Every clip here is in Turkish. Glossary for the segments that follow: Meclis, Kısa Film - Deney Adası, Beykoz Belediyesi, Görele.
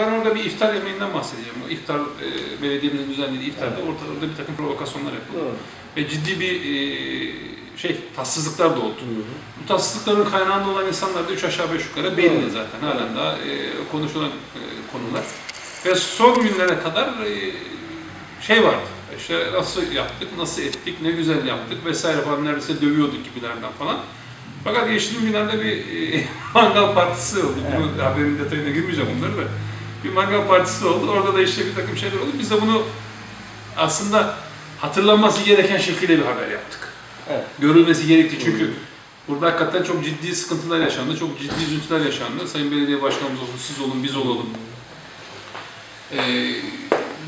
Ben orada bir iftar yemeğinden bahsedeceğim. O iftar, belediyemizin düzenlediği iftarda ortalarda bir takım provokasyonlar yapıldı. Ve ciddi bir tatsızlıklar da oldu. Bu tatsızlıkların kaynağında olan insanlar da 3 aşağı 5 yukarı belli zaten. Halen daha konuşulan konular. Ve son günlere kadar vardı. İşte nasıl yaptık, nasıl ettik, ne güzel yaptık vesaire falan, neredeyse dövüyorduk gibilerden falan. Fakat geçtiğim günlerde bir mangal partisi oldu. Evet. Haberin detayına girmeyeceğim bunları da. Bir mangal partisi oldu. Orada da işte bir takım şeyler oldu. Biz de bunu aslında hatırlanması gereken şekilde bir haber yaptık. Evet. Görülmesi gerekti çünkü burada hakikaten çok ciddi sıkıntılar yaşandı, çok ciddi üzüntüler yaşandı. Sayın Belediye Başkanımız olsun, siz olun, biz olalım.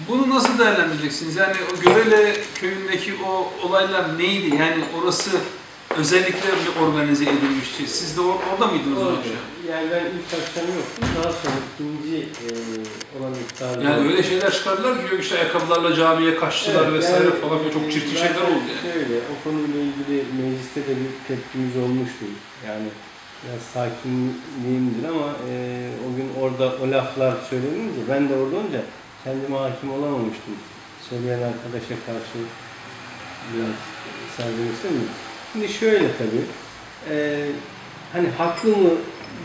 Bunu nasıl değerlendireceksiniz? Yani o Görele köyündeki o olaylar neydi? Yani orası özellikle organize edilmişti. Siz de orada mıydınız hocam? Yani ben ilk akşam yoktum. Daha sonra ikinci olan miktarda... Yani öyle şeyler çıkardılar ki işte ayakkabılarla camiye kaçtılar vesaire yani, falan. Çok çirkin şeyler oldu yani. Şöyle, o konuyla ilgili mecliste de bir tepkimiz olmuştu. Yani biraz sakinliğimdir ama o gün orada o laflar söylenince, ben de orada olunca kendime hakim olamamıştım. Söyleyen arkadaşa karşı biraz serzeniştim mi? Şimdi şöyle tabii, hani haklı mı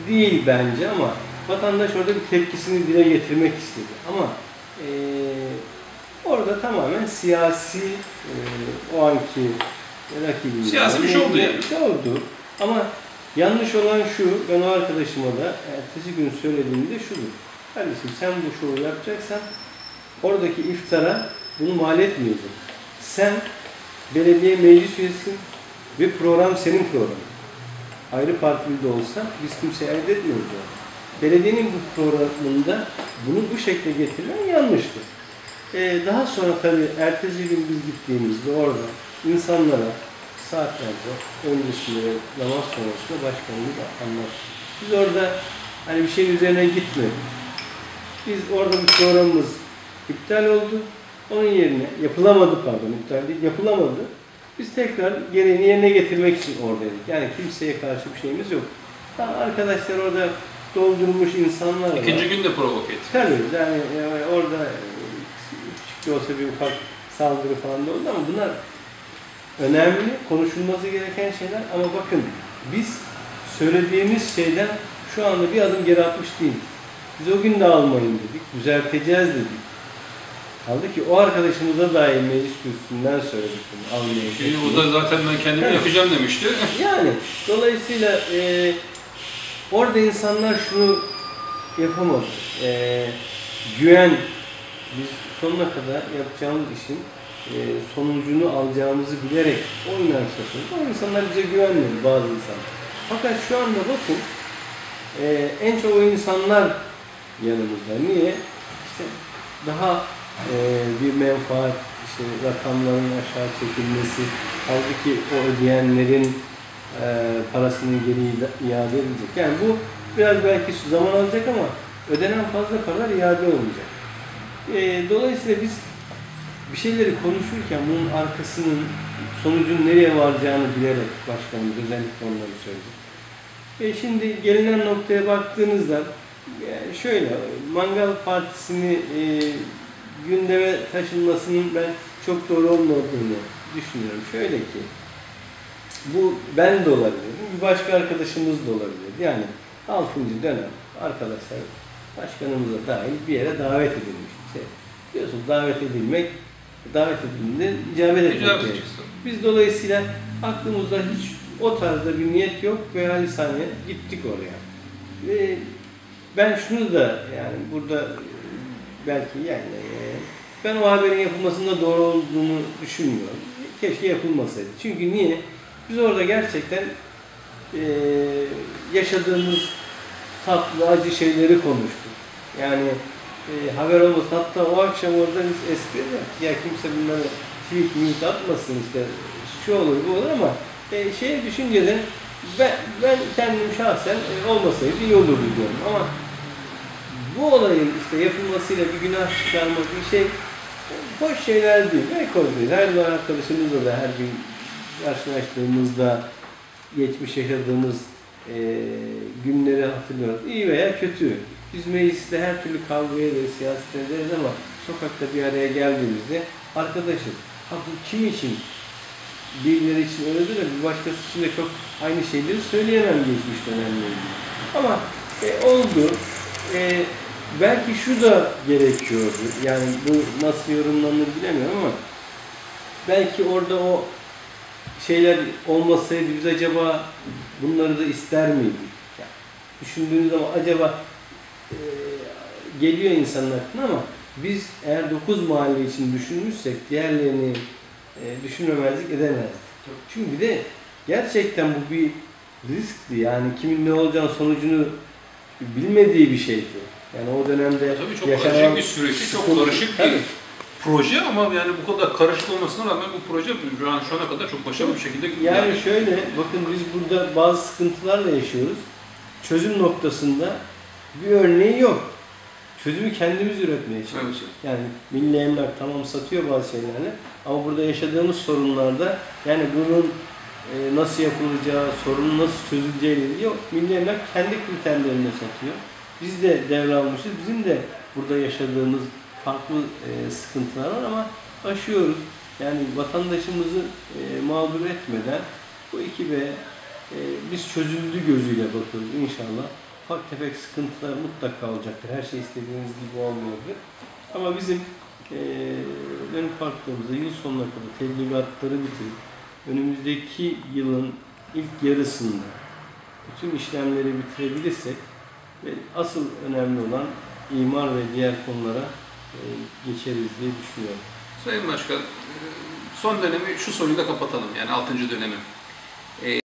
değil bence ama vatandaş orada bir tepkisini dile getirmek istedi. Ama orada tamamen siyasi, o anki rakibinin... Siyasi bir şey oldu yani. Bir şey oldu. Ama yanlış olan şu, ben o arkadaşıma da ertesi gün söylediğimde şudur. Kardeşim sen bu şovu yapacaksan oradaki iftara bunu mal etmeyeceksin. Sen belediye meclis üyesisin. Bir program senin programın. Ayrı partili de olsa biz kimseye ayırt etmiyoruz yani. Belediyenin bu programında bunu bu şekilde getirilen yanlıştır. Daha sonra tabii ertesi gün biz gittiğimizde orada insanlara saatlerce öncesinde namaz sonrasında başkanımız anlattı. Biz orada hani bir şeyin üzerine gitmedik. Biz orada bir programımız iptal oldu. Onun yerine yapılamadı, pardon iptal değil, yapılamadı. Biz tekrar gereğini yerine getirmek için oradaydık. Yani kimseye karşı bir şeyimiz yok. Daha arkadaşlar orada doldurmuş insanlar var. İkinci gün de provoke ettik. Tabii yani orada küçük de olsa bir ufak saldırı falan da oldu ama bunlar önemli, konuşulması gereken şeyler. Ama bakın biz söylediğimiz şeyden şu anda bir adım geri atmış değiliz. Biz o gün de almayın dedik, düzelteceğiz dedik. Kaldı ki o arkadaşımıza dair meclis kürsüsünden söyledik bunu, almayacak. O da zaten ben kendimi yapacağım demişti. Yani dolayısıyla orada insanlar şunu yapamadı. Güven, biz sonuna kadar yapacağımız işin sonucunu alacağımızı bilerek o inançla. O insanlar bize güvenmiyor, bazı insanlar. Fakat şu anda bakın en çok o insanlar yanımızda. Niye? İşte daha bir menfaat, işte rakamların aşağı çekilmesi, halbuki o ödeyenlerin parasının geri iade edilecek. Yani bu biraz belki zaman alacak ama ödenen fazla paralar iade olmayacak. Dolayısıyla biz bir şeyleri konuşurken bunun arkasının, sonucun nereye varacağını bilerek başkanımız özellikle onları söyledi. Şimdi gelinen noktaya baktığınızda şöyle, mangal partisini gündeme taşınmasının ben çok doğru olmadığını düşünüyorum. Şöyle ki, bu ben de olabilirim, bir başka arkadaşımız da olabilir. Yani 6. dönem arkadaşlar başkanımıza dahil bir yere davet edilmiş. İşte biliyorsunuz davet edilmek, davet edildiğinde icabet etmek. Biz dolayısıyla aklımızda hiç o tarzda bir niyet yok ve halisane gittik oraya. Ve ben şunu da yani burada belki yani ben o haberin yapılmasında doğru olduğunu düşünmüyorum. Keşke yapılmasaydı. Çünkü niye? Biz orada gerçekten yaşadığımız tatlı, acı şeyleri konuştuk. Yani haber olmasın. Hatta o akşam orada biz espri yaptık. Ya kimse bunları tweet atmasın işte. Şu olur, bu olur ama düşünce de ben kendim şahsen olmasaydı iyi olurdu diyorum ama bu olayın işte yapılmasıyla bir günah çıkarmak bir şey, hoş şeyler değil. Beykoz'dayız. Her zaman arkadaşımızla da her gün karşılaştığımızda geçmiş yaşadığımız günleri hatırlıyoruz. İyi veya kötü. Biz mecliste her türlü kavgaya da siyaset ederiz ama sokakta bir araya geldiğimizde arkadaşız. Ha bu kim için? Birileri için öyledir de bir başkası için de çok aynı şeyleri söyleyemem geçmiş dönemlerinde. Ama oldu. Belki şu da gerekiyordu. Yani bu nasıl yorumlanır bilemiyorum ama belki orada o şeyler olmasaydı biz acaba bunları da ister miydik? Yani düşündüğünüz zaman acaba geliyor insanın aklına ama biz eğer 9 mahalle için düşünmüşsek diğerlerini düşünmemezlik edemezdik. Çünkü bir de gerçekten bu bir riskti. Yani kimin ne olacağını sonucunu bilmediği bir şeydi. Yani o dönemde yaşanan bir süreci, çok karışık bir proje ama yani bu kadar karışık olmasına rağmen bu proje şu ana kadar çok başarılı bir şekilde yani şöyle, bakın biz burada bazı sıkıntılarla yaşıyoruz. Çözüm noktasında bir örneği yok. Çözümü kendimiz üretmeye çalışıyoruz. Yani milli emlak tamam satıyor bazı şeylerini ama burada yaşadığımız sorunlarda yani bunun nasıl yapılacağı, sorunun nasıl çözüleceği ilgili yok. Milli emlak kendi kriterlerine satıyor. Biz de devralmışız. Bizim de burada yaşadığımız farklı sıkıntılar var ama aşıyoruz. Yani vatandaşımızı mağdur etmeden bu ekibe biz çözüldü gözüyle bakıyoruz inşallah. Ufak tefek sıkıntılar mutlaka olacaktır. Her şey istediğiniz gibi olmayacaktır. Ama bizim dönüp baktığımızda yıl sonuna kadar tebligatları bitirip önümüzdeki yılın ilk yarısında bütün işlemleri bitirebilirsek ve asıl önemli olan imar ve diğer konulara geçeriz diye düşünüyorum. Sayın Başkan, son dönemi şu soruyla kapatalım. Yani 6. dönemi.